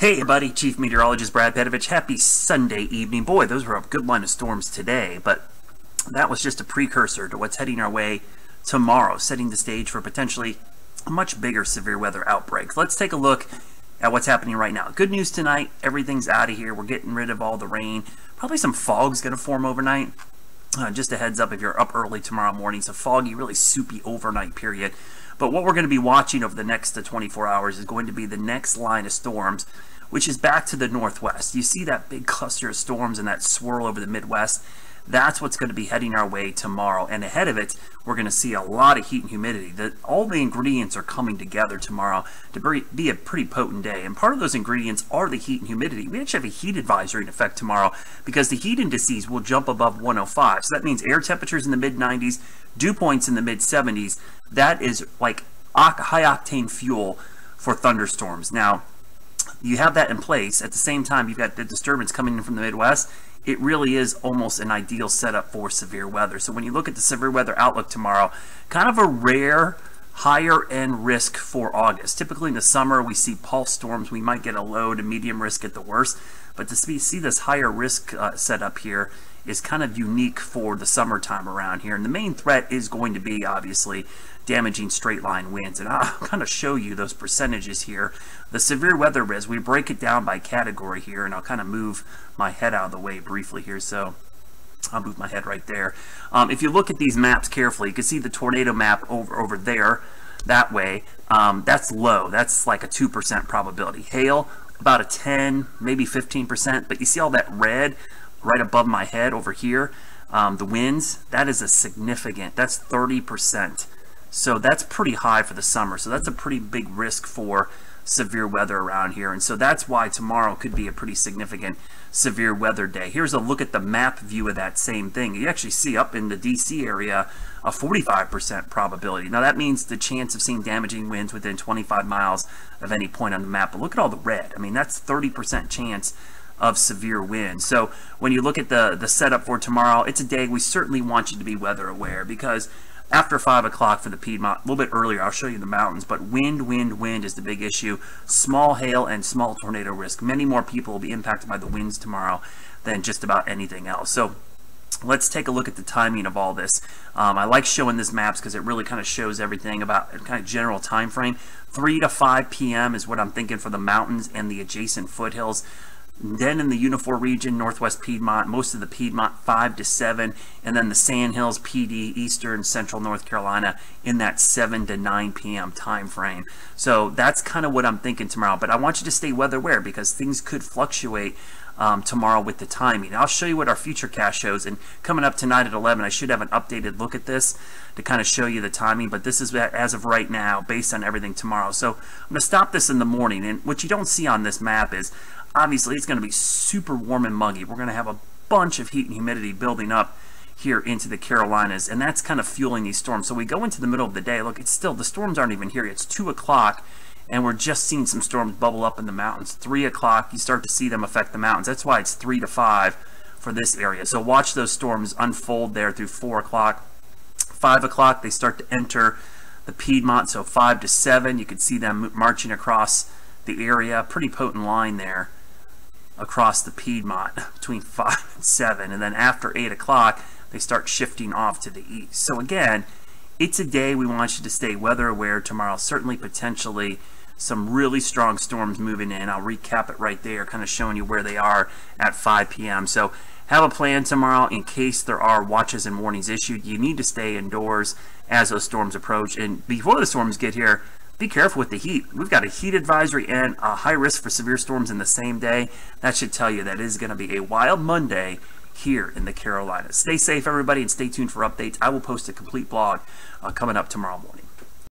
Hey buddy, Chief Meteorologist Brad Panovich. Happy Sunday evening. Boy, those were a good line of storms today, but that was just a precursor to what's heading our way tomorrow, setting the stage for potentially a much bigger severe weather outbreak. Let's take a look at what's happening right now. Good news tonight, everything's out of here. We're getting rid of all the rain. Probably some fog's gonna form overnight. Just a heads up if you're up early tomorrow morning. It's a foggy, really soupy overnight period. But what we're going to be watching over the next 24 hours is going to be the next line of storms, which is back to the northwest. You see that big cluster of storms and that swirl over the Midwest? That's what's going to be heading our way tomorrow. And ahead of it, we're going to see a lot of heat and humidity. All the ingredients are coming together tomorrow to be a pretty potent day. And part of those ingredients are the heat and humidity. We actually have a heat advisory in effect tomorrow because the heat indices will jump above 105. So that means air temperatures in the mid-90s, dew points in the mid-70s. That is like high-octane fuel for thunderstorms. Now, you have that in place. At the same time, you've got the disturbance coming in from the Midwest. It really is almost an ideal setup for severe weather. So when you look at the severe weather outlook tomorrow, kind of a rare higher end risk for August. Typically in the summer, we see pulse storms. We might get a low to medium risk at the worst, but to see this higher risk setup here is kind of unique for the summertime around here. And the main threat is going to be obviously damaging straight line winds. And I'll kind of show you those percentages here. The severe weather risk, we break it down by category here, and I'll kind of move my head out of the way briefly here. So I'll move my head right there. If you look at these maps carefully, you can see the tornado map over there that way. That's low. That's like a 2% probability. Hail, about a 10, maybe 15%. But you see all that red right above my head over here? The winds, that is a significant, that's 30%. So that's pretty high for the summer. So that's a pretty big risk for severe weather around here. And so that's why tomorrow could be a pretty significant severe weather day. Here's a look at the map view of that same thing. You actually see up in the DC area a 45% probability. Now that means the chance of seeing damaging winds within 25 miles of any point on the map. But look at all the red. I mean, that's 30% chance of severe wind. So when you look at the setup for tomorrow, it's a day we certainly want you to be weather aware, because after 5 o'clock for the Piedmont, a little bit earlier, I'll show you the mountains, but wind is the big issue. Small hail and small tornado risk. Many more people will be impacted by the winds tomorrow than just about anything else. So let's take a look at the timing of all this. I like showing this maps because it really kind of shows everything about kind of general time frame. 3 to 5 p.m. is what I'm thinking for the mountains and the adjacent foothills. Then in the Unifor region, Northwest Piedmont, most of the Piedmont 5 to 7, and then the Sandhills, PD, Eastern, Central North Carolina in that 7 to 9 p.m. time frame. So that's kind of what I'm thinking tomorrow. But I want you to stay weather aware because things could fluctuate tomorrow with the timing. I'll show you what our futurecast shows, and coming up tonight at 11, I should have an updated look at this to kind of show you the timing, but this is as of right now based on everything tomorrow. So I'm going to stop this in the morning, and what you don't see on this map is obviously it's going to be super warm and muggy. We're going to have a bunch of heat and humidity building up here into the Carolinas, and that's kind of fueling these storms. So we go into the middle of the day. Look, it's still, the storms aren't even here. It's 2 o'clock. And we're just seeing some storms bubble up in the mountains. 3 o'clock, you start to see them affect the mountains. That's why it's 3 to 5 for this area. So watch those storms unfold there through 4 o'clock. 5 o'clock, they start to enter the Piedmont. So 5 to 7, you can see them marching across the area. Pretty potent line there across the Piedmont between 5 and 7. And then after 8 o'clock, they start shifting off to the east. So again, it's a day we want you to stay weather aware tomorrow. Certainly, potentially, some really strong storms moving in. I'll recap it right there, kind of showing you where they are at 5 p.m. So have a plan tomorrow in case there are watches and warnings issued. You need to stay indoors as those storms approach. And before the storms get here, be careful with the heat. We've got a heat advisory and a high risk for severe storms in the same day. That should tell you that it is going to be a wild Monday here in the Carolinas. Stay safe, everybody, and stay tuned for updates. I will post a complete blog coming up tomorrow morning.